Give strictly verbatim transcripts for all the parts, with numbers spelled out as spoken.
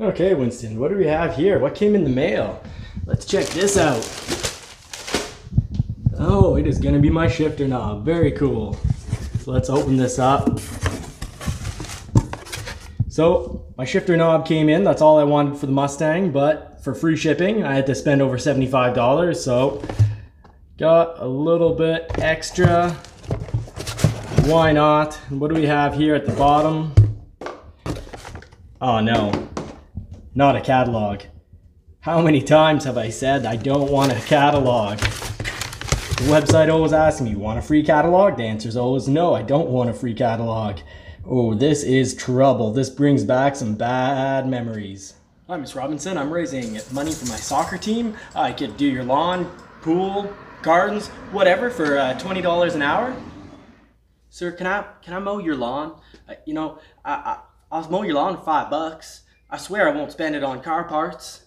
Okay, Winston, what do we have here? What came in the mail? Let's check this out. Oh, it is gonna be my shifter knob. Very cool. So let's open this up. So my shifter knob came in. That's all I wanted for the Mustang, but for free shipping, I had to spend over seventy-five dollars. So got a little bit extra. Why not? What do we have here at the bottom? Oh no, not a catalog. How many times have I said I don't want a catalog? The website always asks me, you want a free catalog? The answer is always no, I don't want a free catalog. Oh, this is trouble. This brings back some bad memories. Hi, Miss Robinson. I'm raising money for my soccer team. I could do your lawn, pool, gardens, whatever for uh, twenty dollars an hour. Sir, can I can I mow your lawn? Uh, you know, I, I I'll mow your lawn for five bucks. I swear I won't spend it on car parts.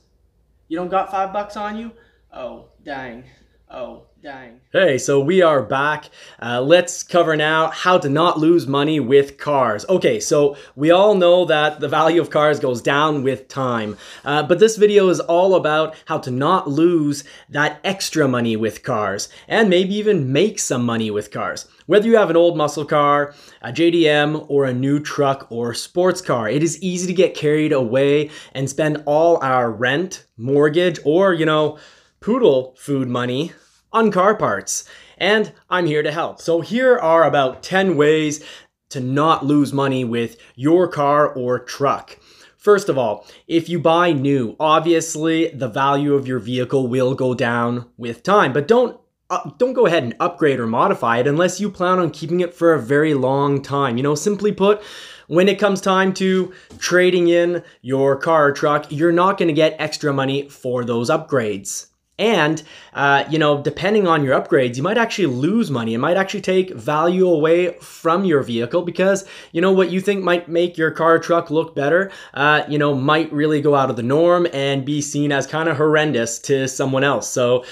You don't got five bucks on you? Oh, dang. Oh, dang. Hey, so we are back. Uh, let's cover now how to not lose money with cars. Okay, so we all know that the value of cars goes down with time, uh, but this video is all about how to not lose that extra money with cars and maybe even make some money with cars. Whether you have an old muscle car, a J D M, or a new truck or sports car, it is easy to get carried away and spend all our rent, mortgage, or, you know, poodle food money on car parts. And I'm here to help. So here are about ten ways to not lose money with your car or truck. First of all, if you buy new, obviously the value of your vehicle will go down with time, but don't Uh, don't go ahead and upgrade or modify it unless you plan on keeping it for a very long time. You know, simply put, when it comes time to trading in your car or truck, you're not going to get extra money for those upgrades. And, uh, you know, depending on your upgrades, you might actually lose money. It might actually take value away from your vehicle because, you know, what you think might make your car or truck look better, uh, you know, might really go out of the norm and be seen as kind of horrendous to someone else. So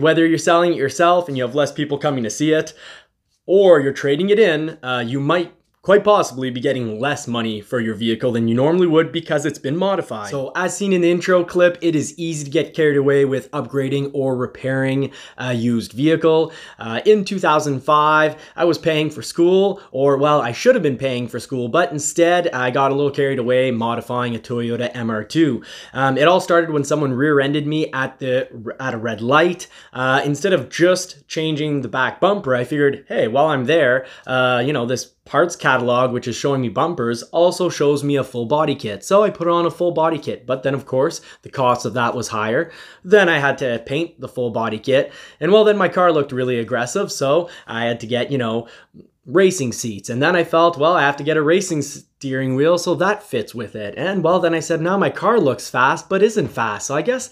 whether you're selling it yourself and you have less people coming to see it, or you're trading it in, uh, you might quite possibly be getting less money for your vehicle than you normally would because it's been modified. So as seen in the intro clip, it is easy to get carried away with upgrading or repairing a used vehicle. Uh, in two thousand five, I was paying for school, or well, I should have been paying for school, but instead I got a little carried away modifying a Toyota M R two. Um, it all started when someone rear-ended me at the at a red light. Uh, instead of just changing the back bumper, I figured, hey, while I'm there, uh, you know, this parts catalog, which is showing me bumpers, also shows me a full body kit. So I put on a full body kit, but then of course the cost of that was higher. Then I had to paint the full body kit, and well, then my car looked really aggressive, so I had to get, you know, racing seats. And then I felt, well, I have to get a racing steering wheel, so that fits with it. And well, then I said, now my car looks fast but isn't fast, so I guess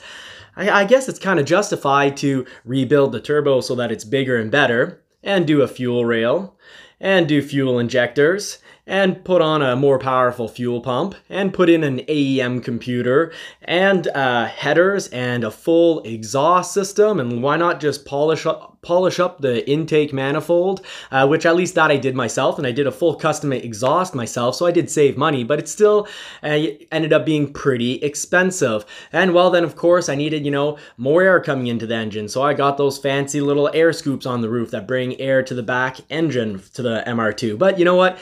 I, I guess it's kind of justified to rebuild the turbo so that it's bigger and better, and do a fuel rail, and do fuel injectors, and put on a more powerful fuel pump, and put in an A E M computer, and uh, headers, and a full exhaust system, and why not just polish up, polish up the intake manifold, uh, which at least that I did myself, and I did a full custom exhaust myself, so I did save money, but it still uh, ended up being pretty expensive. And well, then of course I needed, you know, more air coming into the engine, so I got those fancy little air scoops on the roof that bring air to the back engine, to the M R two. But you know what?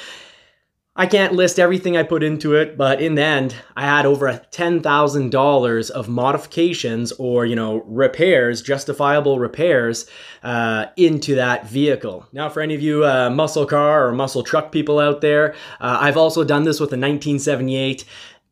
I can't list everything I put into it, but in the end, I had over ten thousand dollars of modifications or, you know, repairs, justifiable repairs uh, into that vehicle. Now, for any of you uh, muscle car or muscle truck people out there, uh, I've also done this with a nineteen seventy-eight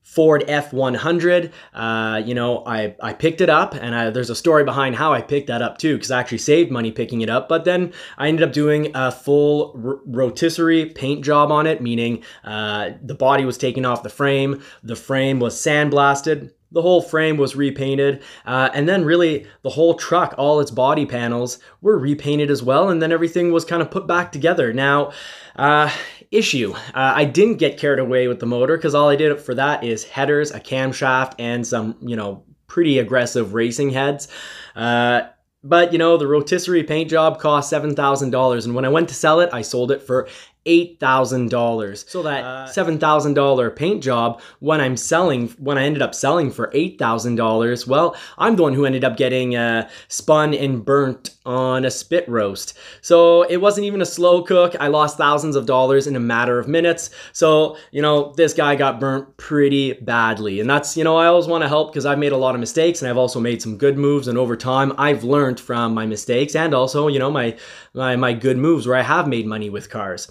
Ford F one hundred. Uh, you know, I, I picked it up, and I, there's a story behind how I picked that up too, because I actually saved money picking it up, but then I ended up doing a full rotisserie paint job on it, meaning uh, the body was taken off the frame, the frame was sandblasted, the whole frame was repainted, uh, and then really the whole truck, all its body panels were repainted as well, and then everything was kind of put back together. Now, uh, issue, uh, I didn't get carried away with the motor because all I did for that is headers, a camshaft, and some, you know, pretty aggressive racing heads. Uh, But you know, the rotisserie paint job cost seven thousand dollars, and when I went to sell it, I sold it for eight thousand dollars. So that uh, seven thousand dollar paint job, when I'm selling, when I ended up selling for eight thousand dollars, well, I'm the one who ended up getting uh, spun and burnt on a spit roast. So it wasn't even a slow cook. I lost thousands of dollars in a matter of minutes. So, you know, this guy got burnt pretty badly. And that's, you know, I always want to help because I've made a lot of mistakes and I've also made some good moves. And over time, I've learned from my mistakes and also, you know, my, my, my good moves where I have made money with cars.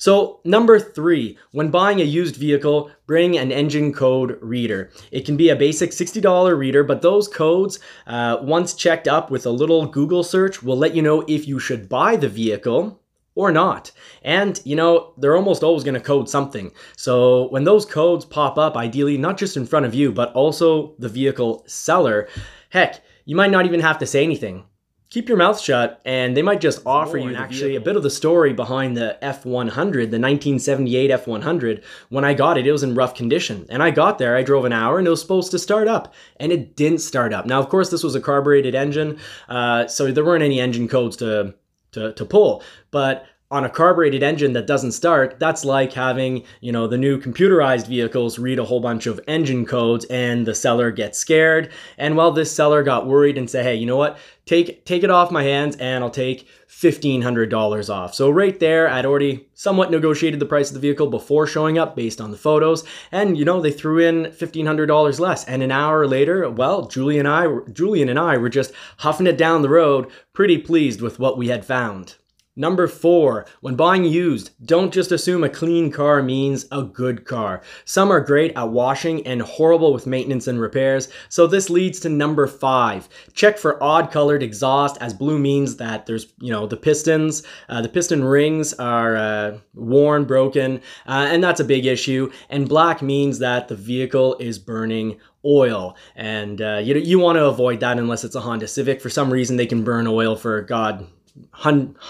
So number three, when buying a used vehicle, bring an engine code reader. It can be a basic sixty dollar reader, but those codes, uh, once checked up with a little Google search, will let you know if you should buy the vehicle or not. And you know, they're almost always gonna code something. So when those codes pop up, ideally, not just in front of you, but also the vehicle seller, heck, you might not even have to say anything. Keep your mouth shut and they might just offer you actually a bit of the story behind the F one hundred, the nineteen seventy-eight F one hundred. When I got it, it was in rough condition. And I got there, I drove an hour and it was supposed to start up and it didn't start up. Now, of course, this was a carbureted engine, uh, so there weren't any engine codes to, to, to pull. But on a carbureted engine that doesn't start, that's like having, you know, the new computerized vehicles read a whole bunch of engine codes and the seller gets scared. And well, this seller got worried and said, hey, you know what? Take, take it off my hands and I'll take fifteen hundred dollars off. So right there, I'd already somewhat negotiated the price of the vehicle before showing up based on the photos. And you know, they threw in fifteen hundred dollars less. And an hour later, well, Julian and I, Julian and I were just huffing it down the road, pretty pleased with what we had found. Number four, when buying used, don't just assume a clean car means a good car. Some are great at washing and horrible with maintenance and repairs. So this leads to number five, check for odd colored exhaust, as blue means that there's, you know, the pistons, uh, the piston rings are uh, worn, broken, uh, and that's a big issue. And black means that the vehicle is burning oil. And uh, you, you want to avoid that unless it's a Honda Civic. For some reason, they can burn oil for, God, hundreds,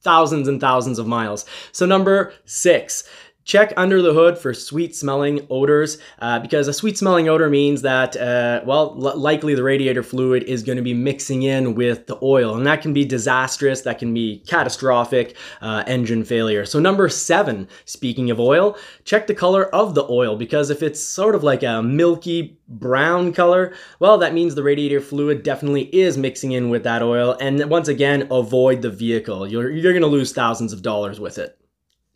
thousands and thousands of miles. So number six, check under the hood for sweet smelling odors, uh, because a sweet smelling odor means that, uh, well, likely the radiator fluid is going to be mixing in with the oil, and that can be disastrous. That can be catastrophic uh, engine failure. So number seven, speaking of oil, check the color of the oil, because if it's sort of like a milky brown color, well, that means the radiator fluid definitely is mixing in with that oil. And once again, avoid the vehicle. You're, you're going to lose thousands of dollars with it.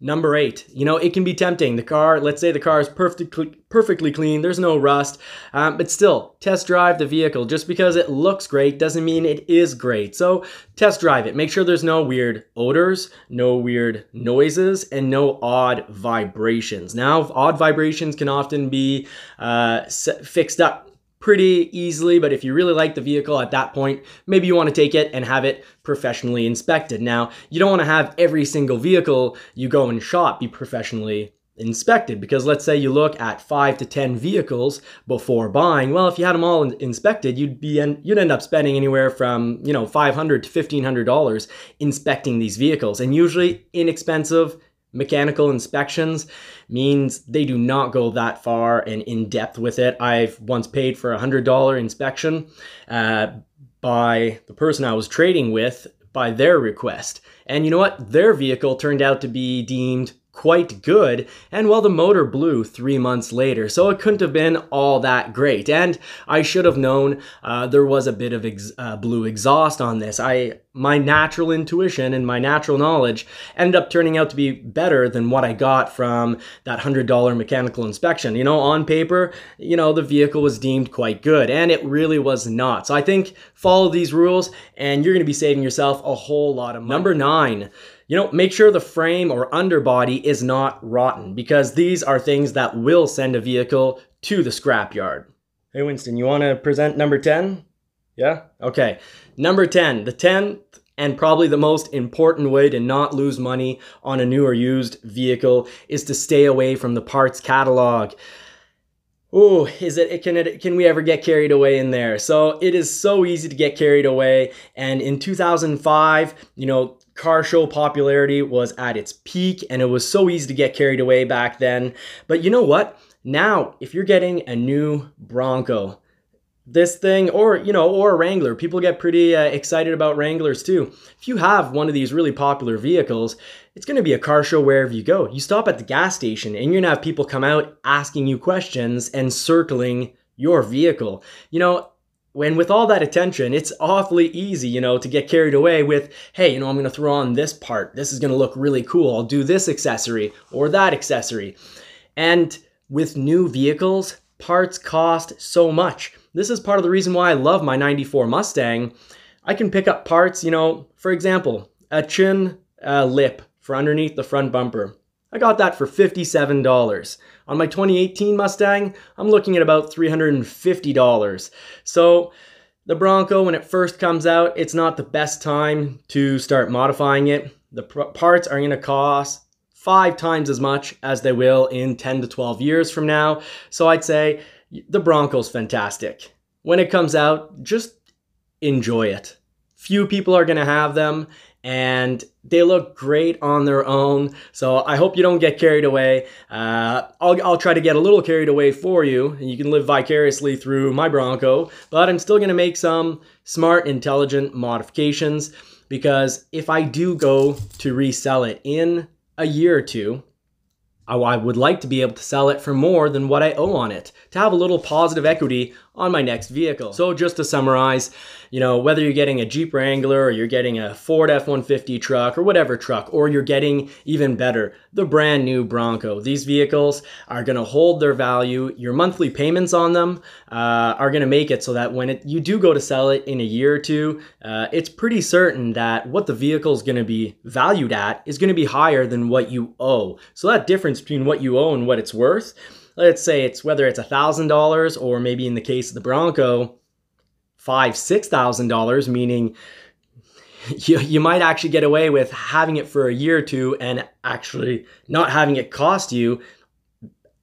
Number eight, you know, it can be tempting. The car, let's say the car is perfectly, perfectly clean, there's no rust, um, but still, test drive the vehicle. Just because it looks great doesn't mean it is great. So test drive it. Make sure there's no weird odors, no weird noises, and no odd vibrations. Now, odd vibrations can often be uh, fixed up pretty easily, but if you really like the vehicle at that point, maybe you want to take it and have it professionally inspected. Now, you don't want to have every single vehicle you go and shop be professionally inspected, because let's say you look at five to ten vehicles before buying. Well, if you had them all in inspected, you'd be in, you'd end up spending anywhere from, you know, five hundred to fifteen hundred dollars inspecting these vehicles, and usually inexpensive mechanical inspections means they do not go that far and in depth with it. I've once paid for a one hundred dollar inspection uh, by the person I was trading with by their request. And you know what? Their vehicle turned out to be deemed quite good. And well, the motor blew three months later, so it couldn't have been all that great. And I should have known uh, there was a bit of ex uh, blue exhaust on this. I my natural intuition and my natural knowledge ended up turning out to be better than what I got from that one hundred dollar mechanical inspection. You know, on paper, you know, the vehicle was deemed quite good, and it really was not. So I think follow these rules and you're going to be saving yourself a whole lot of money. Number nine, you know, make sure the frame or underbody is not rotten, because these are things that will send a vehicle to the scrapyard. Hey, Winston, you want to present number ten? Yeah? Okay. Number ten, the tenth and probably the most important way to not lose money on a new or used vehicle is to stay away from the parts catalog. Ooh, is it, can it, can we ever get carried away in there? So it is so easy to get carried away. And in two thousand five, you know, car show popularity was at its peak and it was so easy to get carried away back then. But you know what? Now, if you're getting a new Bronco, this thing, or, you know, or a Wrangler. People get pretty uh, excited about Wranglers too. If you have one of these really popular vehicles, it's going to be a car show wherever you go. You stop at the gas station and you're going to have people come out asking you questions and circling your vehicle. You know, when with all that attention, it's awfully easy, you know, to get carried away with, hey, you know, I'm going to throw on this part. This is going to look really cool. I'll do this accessory or that accessory. And with new vehicles, parts cost so much. This is part of the reason why I love my ninety-four Mustang. I can pick up parts, you know, for example, a chin uh, lip for underneath the front bumper. I got that for fifty-seven dollars. On my twenty eighteen Mustang, I'm looking at about three hundred fifty dollars. So the Bronco, when it first comes out, it's not the best time to start modifying it. The parts are gonna cost five times as much as they will in ten to twelve years from now. So I'd say the Bronco's fantastic. When it comes out, just enjoy it. Few people are gonna have them, and they look great on their own. So I hope you don't get carried away. Uh, I'll, I'll try to get a little carried away for you, and you can live vicariously through my Bronco, but I'm still gonna make some smart, intelligent modifications, because if I do go to resell it in a year or two, I would like to be able to sell it for more than what I owe on it, to have a little positive equity on my next vehicle. So just to summarize, you know, whether you're getting a Jeep Wrangler or you're getting a Ford F one fifty truck or whatever truck, or you're getting, even better, the brand new Bronco, these vehicles are going to hold their value. Your monthly payments on them uh, are going to make it so that when it, you do go to sell it in a year or two, uh, it's pretty certain that what the vehicle is going to be valued at is going to be higher than what you owe. So that difference between what you owe and what it's worth, let's say it's whether it's a thousand dollars or maybe in the case of the Bronco, five six thousand dollars, meaning you, you might actually get away with having it for a year or two and actually not having it cost you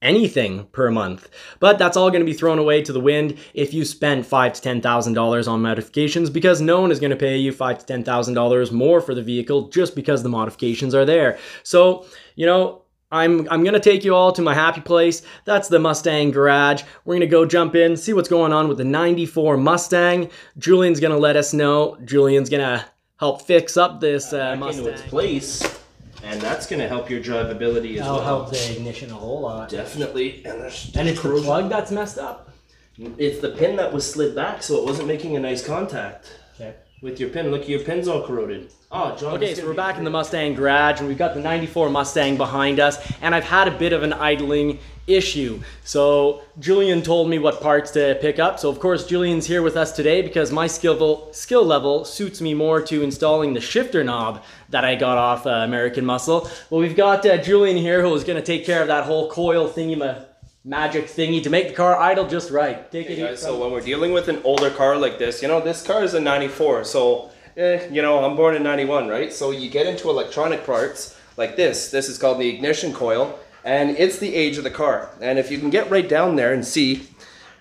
anything per month. But that's all going to be thrown away to the wind if you spend five to ten thousand dollars on modifications, because no one is going to pay you five to ten thousand dollars more for the vehicle just because the modifications are there. So, you know, I'm, I'm going to take you all to my happy place. That's the Mustang Garage. We're going to go jump in, see what's going on with the ninety-four Mustang. Julian's going to let us know. Julian's going to help fix up this uh, Mustang. Into its place, and that's going to help your drivability as That'll well. Help the ignition a whole lot. Definitely. And, there's and it's corrosion. The plug that's messed up? It's the pin that was slid back, so it wasn't making a nice contact. Okay. With your pin, look, your pin's all corroded. Oh, John. Okay, so we're back in the Mustang Garage, and we've got the ninety-four Mustang behind us, and I've had a bit of an idling issue. So Julian told me what parts to pick up. So of course, Julian's here with us today because my skill skill level suits me more to installing the shifter knob that I got off uh, American Muscle. Well, we've got uh, Julian here who is going to take care of that whole coil thingy ma magic thingy to make the car idle just right. Take it hey guys, so when we're dealing with an older car like this, you know, this car is a ninety-four, so eh, you know, I'm born in ninety-one, right? So you get into electronic parts like this. This is called the ignition coil, and it's the age of the car. And if you can get right down there and see,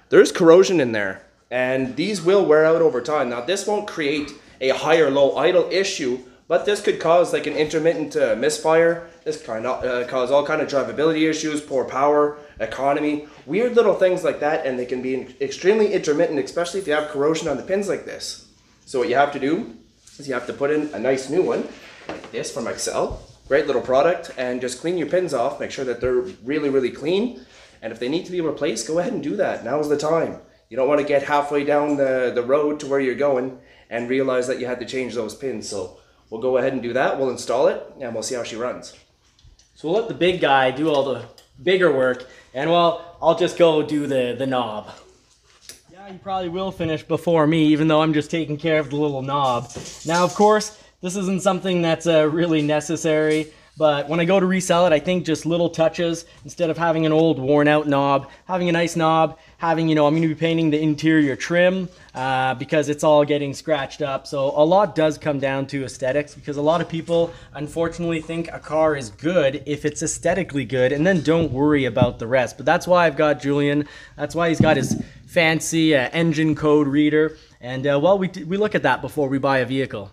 there's corrosion in there, and these will wear out over time. Now this won't create a high or low idle issue, but this could cause like an intermittent uh, misfire. This kind of uh, cause all kind of drivability issues, poor power, economy, weird little things like that, and they can be extremely intermittent, especially if you have corrosion on the pins like this. So what you have to do is you have to put in a nice new one, like this from Excel. Great little product, and just clean your pins off, make sure that they're really, really clean. And if they need to be replaced, go ahead and do that. Now's the time. You don't want to get halfway down the, the road to where you're going and realize that you had to change those pins. So we'll go ahead and do that. We'll install it, and we'll see how she runs. So we'll let the big guy do all the bigger work, and well, I'll just go do the, the knob. Yeah, you probably will finish before me, even though I'm just taking care of the little knob. Now, of course, this isn't something that's uh, really necessary, but when I go to resell it, I think just little touches, instead of having an old worn out knob, having a nice knob, having, you know, I'm gonna be painting the interior trim uh, because it's all getting scratched up. So a lot does come down to aesthetics, because a lot of people unfortunately think a car is good if it's aesthetically good, and then don't worry about the rest. But that's why I've got Julian, that's why he's got his fancy uh, engine code reader. And uh, well, we, we look at that before we buy a vehicle.